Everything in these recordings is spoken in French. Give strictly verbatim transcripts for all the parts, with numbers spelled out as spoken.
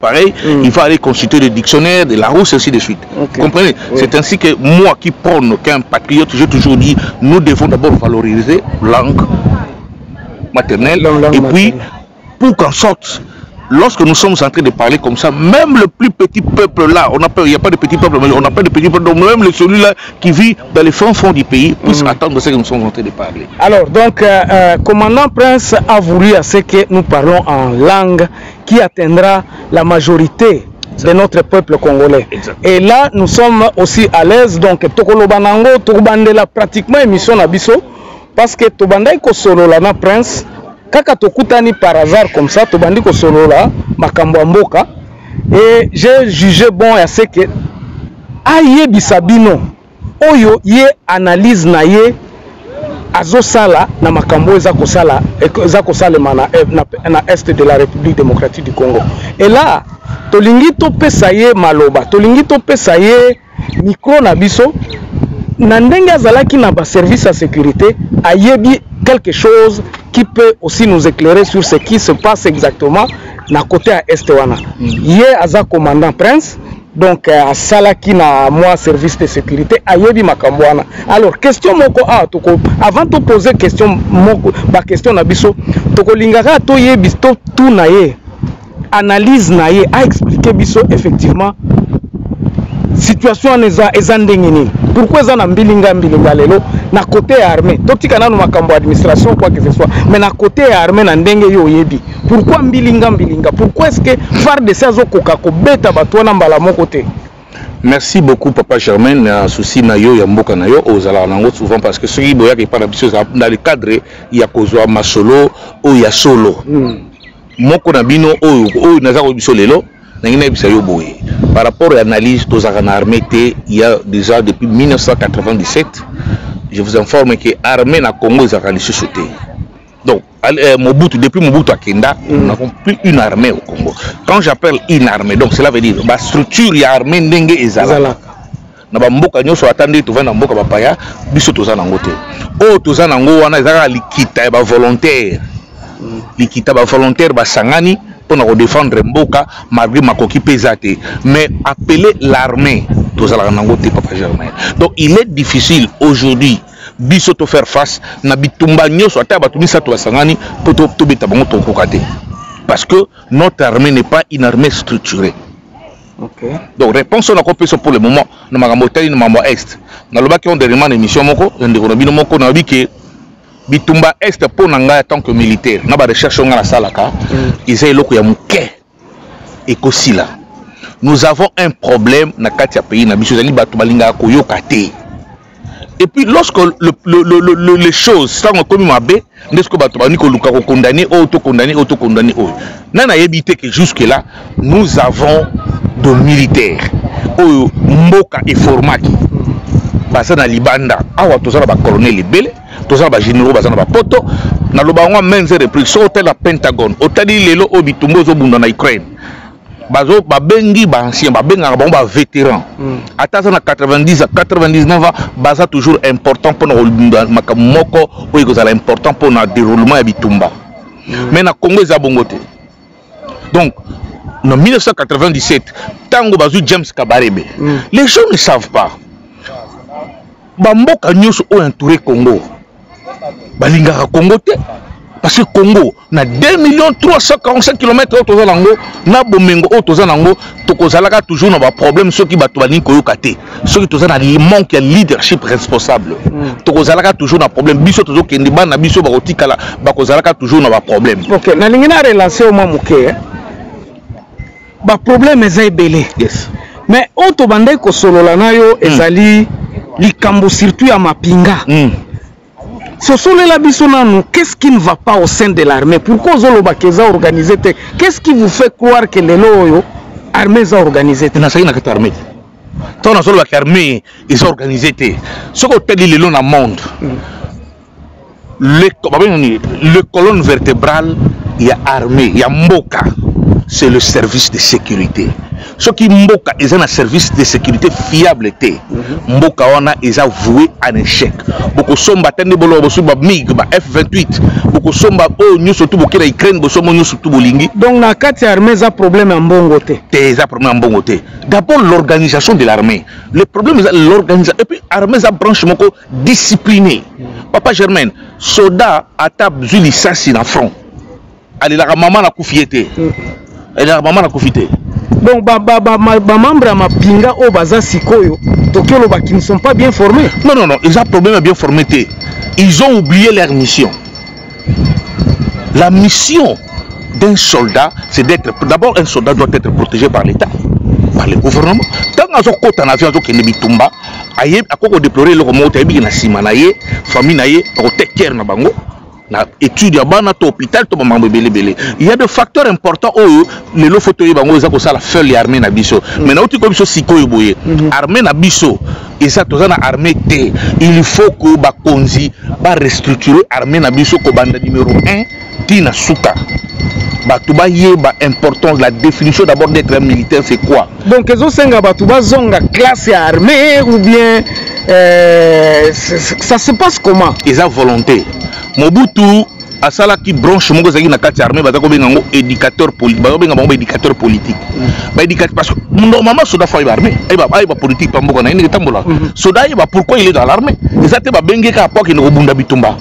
pareil, mm. il faut aller consulter le dictionnaire, de Larousse, ainsi de suite. Okay. Comprenez, oui. C'est ainsi que moi qui prône qu'un patriote, j'ai toujours dit, nous devons d'abord valoriser langue maternelle, langue, langue et puis maternelle. Pour qu'en sorte, lorsque nous sommes en train de parler comme ça, même le plus petit peuple là, on a peur, il n'y a pas de petit peuple, mais on a pas de petit peuple, donc même celui-là qui vit dans les fonds fonds du pays puisse mmh. attendre ce que nous sommes en train de parler. Alors, donc, euh, euh, Commandant Prince a voulu à ce que nous parlons en langue qui atteindra la majorité de notre peuple congolais. Exactement. Et là, nous sommes aussi à l'aise, donc, Tokolo Banango, Tokobandela, pratiquement émission Abisso, parce que Tobandai Kosolo, Lana Prince, Kaka Tokutani par hasard comme ça, Tobandi Kosolola, Makambo Mboka, et j'ai jugé bon à ce que Aye Bisabino, Oyo Ye analyse Naye, Azosala, na Makambo Zakosala, Zakosalemana, na Est de la République démocratique du Congo. Et là, Tolingito Pesaye Maloba, Tolingito Pesaye Micro Nabiso, Nandenga Zalaki Naba service à sécurité, Ayebi quelque chose qui peut aussi nous éclairer sur ce qui se passe exactement na côté à Estewana. Yé aza commandant Prince, donc à Salaki na moi service de sécurité à Yébi Makambwana. Alors question moko a toko avant de poser question moko ba question na biso toko lingara to Yébi to tout na yé analyse na yé a expliquer biso effectivement situation neza ezandengini. Pourquoi ça n'a pas bilinga bilinga lelo na côté armé totika nanu makambo administration quoi que ce soit mais na côté armé na ndenge yo yebi pourquoi bilinga bilinga pourquoi est-ce que faire de ça zo koka ko beta bato na mbala mon côté. Merci beaucoup papa Germain na souci na yo ya mboka na yo ozala nango souvent parce que ceux qui boya qui parle dans le cadre ya kozwa masolo o ya solo moko na bino o o na za ko biso lelo. Par rapport à l'analyse de l'armée, il y a déjà depuis mille neuf cent quatre-vingt-dix-sept, je vous informe que l'armée na Congo est organisée sous terre. Donc, Mobutu, depuis Mobutu à Kenda, nous n'avons plus une armée au Congo. Quand j'appelle une armée, donc cela veut dire la structure de l'armée ndenge et zala. Nous avons beaucoup de choses à attendre, nous avons beaucoup de choses à attendre. Nous avons beaucoup de choses à attendre. Nous avons beaucoup de choses à volontaire. Likita ba volontaire ba sangani pour nous défendre Mboka malgré makoki pesate mais appeler l'armée tozala nangote papa Germain. Donc il est difficile aujourd'hui biso to faire face na bitumba nyoso ata batumisa to sangani pour to beta bango to kokate parce que notre armée n'est pas une armée structurée. Okay. Donc réponse on a compris pour le moment na makambo tali na mambo est na lobaki on derrière na mission moko ndeko bino moko na biki bitumba est pour nanga tant que militaire na ba recherche on a salaka izay loko ya muke ekosila nous avons un problème na kati ya pays na biso zali bato balinga koyoka te et puis lorsque le, le, le, le, les choses sont comme mabé ndesko bato ba ni ko luka ko condamner auto condamner auto condamner oh nana yebite que jusque là nous avons de militaires oyo mboka et formaki basana libanda awa tozala ba colonel libele tozala ba généraux basana ba poto na lobango menze repression hôtel la Pentagone hôtel lelo obitumbo zo bunda na Ukraine bazo ba bengi ba ancien ba benga ba ba vétéran atasa na quatre-vingt-dix à quatre-vingt-dix-neuf baza toujours important pour makamoko oyo kozala important pour na déroulement ya bitumba mais na Congo za bongote donc en mille neuf cent quatre-vingt-dix-sept tango bazu James Kabarebe les gens ne savent pas Bamboka nyos ou entouré Congo. Balingara Congo te. Parce que Congo, na deux millions trois cent quarante-cinq kilomètres autozalango, na bomengo autozalango, tokozalaka toujours na ba problème ceux qui batouani koyokate. Ceux qui tozana li manque ya leadership responsable. Tokozalaka toujours na problème biso tozo kendiba na biso barotika la, bakozalaka toujours na ba problème. OK, na lingina relancer au mamuke. Ba problème ezay belé. Yes. Mais auto bandai ko solola nayo ezali Likambo surtout à Mapinga. Mm. Ce sont les labissons nous. Qu'est-ce qui ne va pas au sein de l'armée? Pourquoi Zolobakeza organisé? Qu'est-ce qui vous fait croire que les loyaux armées ont organisé? Dans ça, il n'y a que l'armée. Tant dans l'armée, ils ont organisé. Ce qu'on peut dire dans le monde, le colonne vertébrale, il y a armée, il y a Mboka. C'est le service de sécurité. Ce qui Mboka est un service de sécurité fiable, Mboka wana est avoué à l'échec. Beaucoup somba tende bolo bosumba mig ba F vingt-huit. Beaucoup somba oh nous surtout bokira Ukraine bosomo nous surtout bolingi. Donc la carte armée a problème en bon côté. T'es a problème en bon côté. D'abord l'organisation de l'armée. Le problème c'est l'organisation et puis armée a branche moko disciplinée. Papa Germaine, soda a tab zuli sassi na front. Allez la maman a koufiété. Elle la maman a koufiété. Donc, les membres ma pinga au baza sikoyo, qui ne sont pas bien formés. Non, non, non, ils ont un problème de bien formé. Ils ont oublié leur mission. La mission d'un soldat, c'est d'être. D'abord, un soldat doit être protégé par l'État, par le gouvernement. Tant qu'on a un avion qui ne bitumba, on a déploré le remords, on a simanaye, famille, on a teker na bango. Il y a des facteurs importants où les lots photos sont la feuille armée Nabiso. Mais nous avons aussi l'armée Nabiso. Et ça, tout ça, l'armée T. Il faut que Bakonzi va restructurer l'armée Nabiso comme bande numéro un, Tina Souka. Batouba yé ba important la définition d'abord d'être un militaire c'est quoi? Donc les autres senga batouba zonga classe armée ou bien euh, ça se passe comment? Ils ont volonté. Mobutu a ça là qui branche mon gozaki na kati armée batako bengango éducateur politique batako bengango éducateur politique. Ba éducateur parce que normalement soda fa l'armée et ba ba politique pambo kana ni tambola. Soda yé ba pourquoi il est dans l'armée? Ils te ba bengé ka poki no bunda bitumba.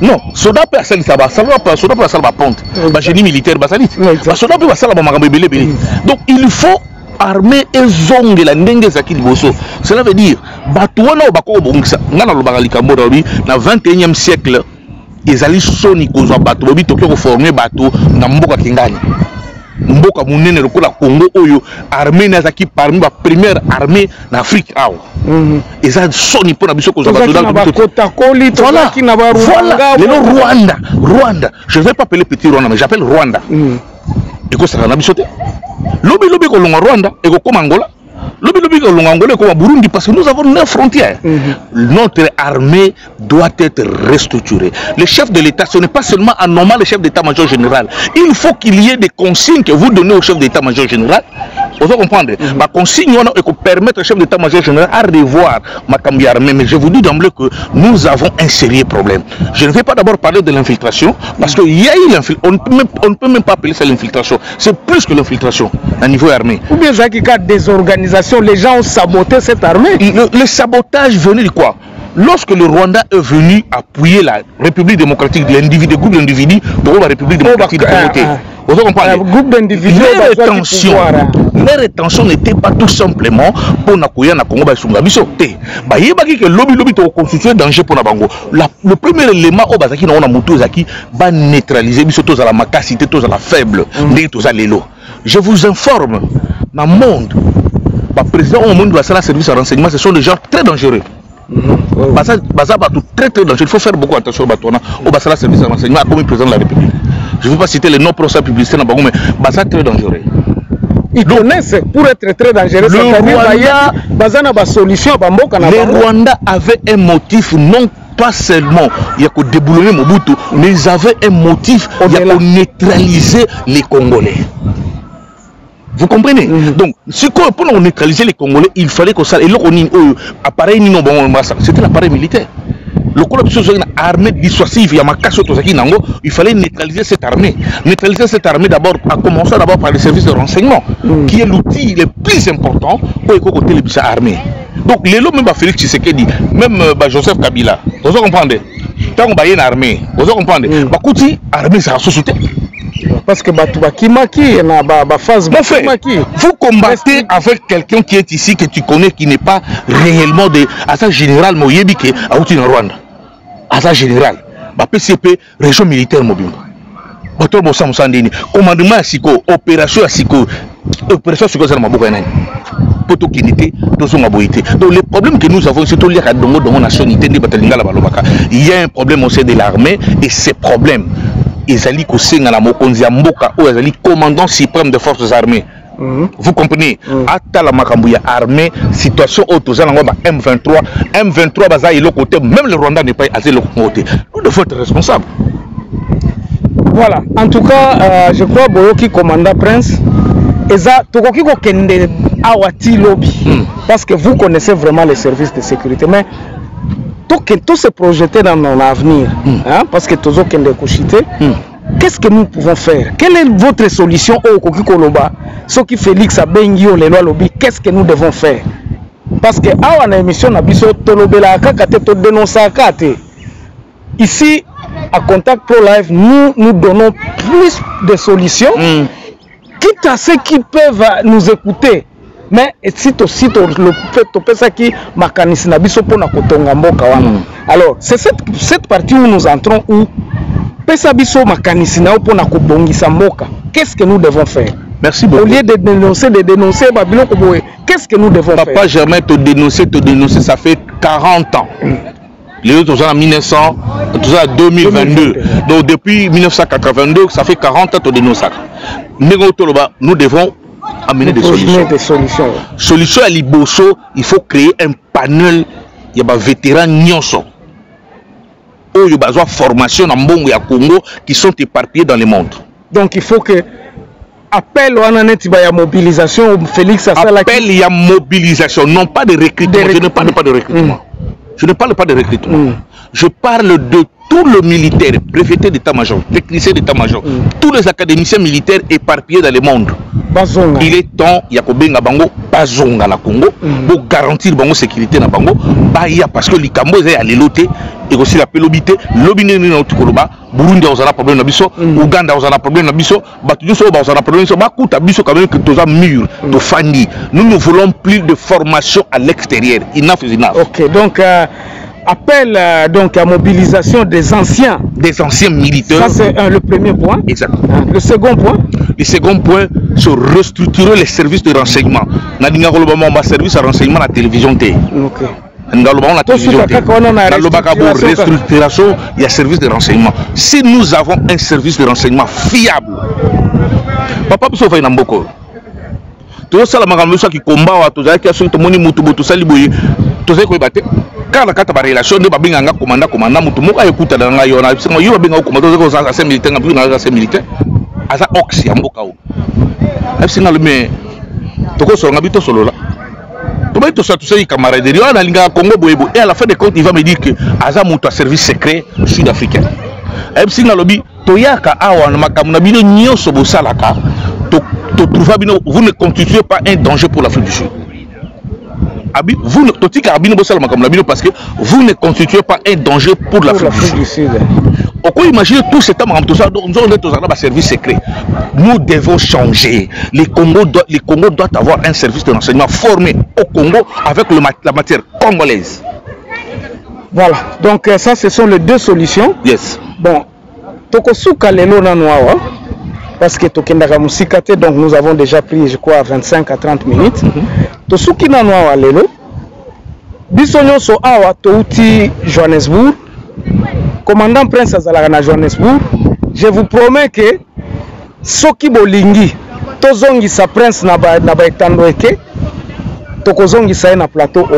Non, soda personne ça va ça va pas soda pas ça va prendre. Ba génie militaire ba salit. Ba soda ba ça ba makambe belé belé. Donc il faut armée et zone de la ndenge zaki liboso. Cela veut dire batouana obako bongisa. Ngana lo bangali kambo na bi na vingt et unième siècle. Ils allaient sonner aux bateaux, ils ont formé des bateaux dans le Mboka Kingani. Le Mboka Mounene, le Congo, l'armée est parmi la première armée en Afrique. Ils ont sonné pour la mission aux bateaux. Voilà, le Rwanda. Rwanda. Je ne vais pas appeler petit Rwanda, mais j'appelle Rwanda. Et quoi ça va la mission? Lobby lobby au Rwanda et au Angola. Lobby lobby au Angola et au Burundi parce que nous avons neuf frontières. Notre armée doit être restructurée. Le chef de l'État, ce n'est pas seulement un normal le chef d'État-major général. Il faut qu'il y ait des consignes que vous donnez au chef d'État-major général. Vous comprenez? Ma consigne, on peut permettre au chef d'État-major général à revoir ma campagne armée. Mais je vous dis d'emblée que nous avons un sérieux problème. Je ne vais pas d'abord parler de l'infiltration parce que y a eu on ne peut même pas appeler ça l'infiltration. C'est plus que l'infiltration à niveau armée. Ou bien ça qui a des organisations, les gens ont saboté cette armée. Le, le sabotage venait de quoi? Lorsque le Rwanda est venu appuyer la République démocratique de l'individu, groupe d'individus, pour la République démocratique de Congo. Vous comprenez? Les rétentions n'étaient pas tout simplement pour Nakoya Nakongo Basungabiso. Bah il y a que lobby lobby to constituer danger pour Nabango. Le premier élément au Bazaki na on a mutu zaki va neutraliser biso toza la makasité toza la faible, ndé toza lelo. Je vous informe, dans le monde, le président au monde va faire la service de renseignement, ce sont des gens très dangereux. Basa basa batou très très dangereux. Il faut faire beaucoup attention batona au basa la service de renseignement comme président de la République. Je ne veux pas citer les noms pour sa publicité, mais c'est très dangereux. Ils connaissent pour être très dangereux. Le Rwanda avait un motif, non pas seulement il y a qu'au déboulonner Mobutu, mais ils avaient un motif, il y a qu'au neutraliser les Congolais. Vous comprenez? Mm-hmm. Donc, si pour neutraliser les Congolais, il fallait que ça. Et là, on y appareil non bon, c'était l'appareil militaire. Le corruption c'est une armée dissuasive, il fallait neutraliser cette armée. Neutraliser cette armée d'abord, à commencer d'abord par les services de renseignement, mm. qui est l'outil le plus important pour écouter les armées. Donc les lois, même Félix Tshisekedi, même bah, Joseph Kabila, vous comprenez? Tant qu'on a une armée, vous comprenez? Bakouti, armée ça a sous-souté. Parce que vous combattez avec quelqu'un qui est ici, que tu connais, qui n'est pas réellement de Asa général Moyebi qui est à Rwanda. Asa général, P C P, région militaire mobile. Commandement à Siko, opération à Siko, opération à Siko, c'est donc le problème que nous avons, c'est tout lié à la nationalité. Il y a un problème au sein de l'armée et ces problèmes. Ils allaient cousser à la Mokonzi à Mboka ou ils allaient commandant suprême des forces armées. Mm-hmm. Vous comprenez? Ata la Makambuya armée, situation autre, M vingt-trois, M vingt-trois, baza et l'autre côté, même le Rwanda n'est pas assez l'autre côté. Nous devons être responsables. Voilà, en tout cas, euh, je crois que le commandant Prince Eza tokoki kokende awati lobby parce que vous connaissez vraiment les services de sécurité, mais tout se projeter dans mon avenir, hein, parce que tous aucun des couchités. Qu'est-ce que nous pouvons faire? Quelle est votre solution au Koki Koloba? Ce qui Félix a bengio les lois lobby, qu'est-ce que nous devons faire? Parce que à la émission n'a biso tolobela kakate to dénoncer kakate. Ici à Contact Pro Live, nous nous donnons plus de solutions, mm. quitte à ceux qui peuvent nous écouter. Mais si tu si ça qui alors c'est cette, cette partie où nous entrons où qu'est-ce que nous devons faire? Merci beaucoup. Au lieu de dénoncer, de dénoncer, qu'est-ce que nous devons Papa faire? Papa Germain te dénoncer, te dénoncer, ça fait quarante ans. Les autres sont en mille neuf cents, deux mille vingt-deux. Donc depuis mille neuf cent quatre-vingt-deux, ça fait quarante ans que tu dénonces. Nous devons amener des solutions. Des solutions. Solution à l'Iboso, il faut créer un panel. Il y a des vétérans nyonso. Il y a des formations dans le monde et au Congo qui sont éparpillés dans le monde. Donc il faut que. Appel à la mobilisation, Félix Assala. Appel à la mobilisation, non pas de recrutement. Je ne parle pas de recrutement. Je ne parle pas de recrutement. Mm. Je parle de tout le militaire, préfet d'état-major, technicien d'état-major, mm. tous les académiciens militaires éparpillés dans le monde. Bazonga. Il est temps, il y a Kobenga Bango, Bazonga la Congo, mm. pour garantir la sécurité dans Bango, Bahia, parce que les Cambodges sont allés loter, et aussi la Pélobité, l'Obiné, Burundi a un problème, Ouganda a un problème, Batuduso a un problème, Bakuta a quand même que tu as mur, de Fandi. Nous ne voulons plus de formation à l'extérieur. Enough is enough. Ok, donc. Euh... Appel euh, donc à mobilisation des anciens, des anciens militaires. Ça c'est euh, le premier point. Exactement. Le second point. Le second point, c'est restructurer les services de renseignement. Nous avons un service de renseignement à la télévision. Ok. Nous avons la télévision. Restructuration, il y a service de renseignement. Si nous avons un service de renseignement fiable, papa peut sauver Namboko. Tout ça, la magamoussa qui combat, tout ça qui a sauté moni mutubutu saliboui, tout ça qui est battu. Quand la carte de relation de Babinganga commandant commandant Mutumoka écoute dans la Yona, parce qu'on y a Babinga commandant aux assassins militaires, plus dans les assassins militaires, à sa oxy à Mbokao. Et si dans le mais, Toko sur l'habito solo là. Tu mets tout ça, tout ça, il camarade, il y a l'Inga Congo Boebo, et à la fin des comptes, il va me dire que Aza Mouta service secret sud-africain. Et si dans le bi, Toyaka Awan Makamunabino Nio Sobosalaka, tu trouves Abino, vous ne constituez pas un danger pour l'Afrique du Sud. Vous ne, parce que vous ne constituez pas un danger pour l'Afrique du Sud. On peut imaginer tout ce temps, nous avons un service secret. Nous devons changer. Les Congos doivent, les Congos doivent avoir un service de renseignement formé au Congo avec le, la matière congolaise. Voilà. Donc ça, ce sont les deux solutions. Yes. Bon. Parce que donc nous avons déjà pris, je crois, vingt-cinq à trente minutes. Tout ce qui n'a pas été fait, Johannesburg, commandant Prince à Johannesburg, je vous promets que ce qui bolingi, tout ce qui sa prince n'a pas été fait, tout ce qui sa na plateau.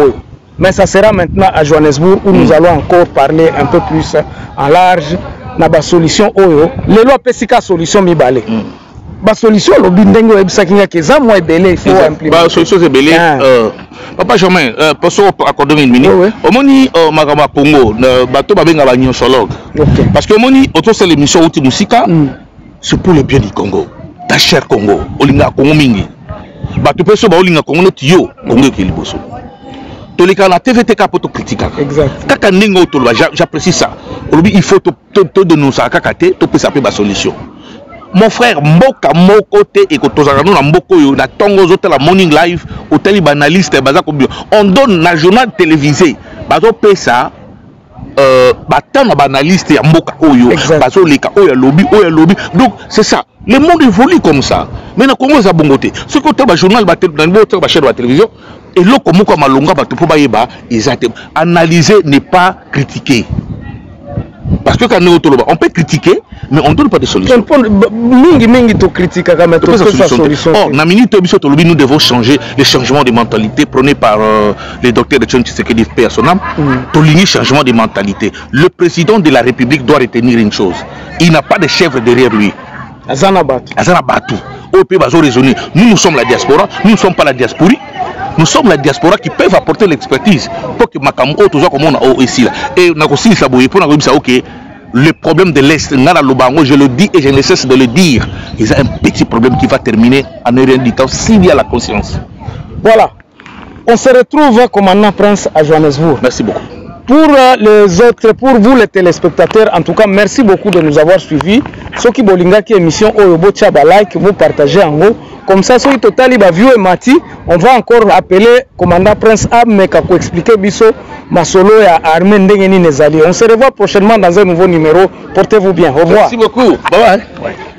Mais ça sera maintenant à Johannesburg où nous allons encore parler un peu plus en large. Na ba solution oyo lelo apesika solution mibale ba solution lo bindengo ebisakinya keza moi belé il faut implémenter ba solution c'est belé euh papa Germain euh parce qu'on accorde une minute au moni magama Congo ba to ba benga ba nyosologue parce que moni auto c'est l'émission outi musika c'est pour le bien du Congo ta cher Congo olinga Congo mingi ba to peso ba olinga Congo tiyo Congo kiliboso to lika na T V T ka poto critique exact kaka ningo to j'apprécie ça. Il faut te dénoncer à Kakate, tu peux s'appeler ma solution. Mon frère, Mboka, mon côté, et que tu as un Mboko, tu as Tongo, tu as la Morning Live, tu as les banalistes, on donne un journal télévisé. Tu peux ça, tu as un banaliste, tu as un Mboka, tu as un lobby, tu as un lobby. Donc, c'est ça. Le monde évolue comme ça. Mais comment ça bon côté? Ce que tu as un journal, tu as un chaîne de télévision, et l'autre, comme tu as un longa, tu as un analyser n'est pas critiquer. Parce que quand nous on peut critiquer, mais on ne donne pas de solution. Or, na minute nous devons changer les changements de mentalité prônés par euh, les docteurs de James Kabarebe paix à son âme. Tolini changement de mentalité. Le président de la République doit retenir une chose. Il n'a pas de chèvre derrière lui. Azana Batu. Azana Batu. O P va raisonner. Nous, nous sommes la diaspora, nous ne sommes pas la diaspora. Nous sommes la diaspora qui peuvent apporter l'expertise pour que Makambo toujours comme on a ici là. Et on a aussi ça pour nous dire ok, le problème de l'Est, je le dis et je ne cesse de le dire. Il y a un petit problème qui va terminer en ne rien du temps s'il y a la conscience. Voilà. On se retrouve commandant Prince à Johannesburg. Merci beaucoup. Pour les autres, pour vous les téléspectateurs, en tout cas, merci beaucoup de nous avoir suivis. Ceux qui bolinga qui émission Oyobo Tchaba like, vous partagez en haut. Comme ça, sur Totali Bavio et Mati, on va encore appeler commandant Prince Abmeka pour expliquer Bisso, Masolo et Armé Ndengeni Nezali. On se revoit prochainement dans un nouveau numéro. Portez-vous bien. Au revoir. Merci beaucoup. Bye bye. Ouais.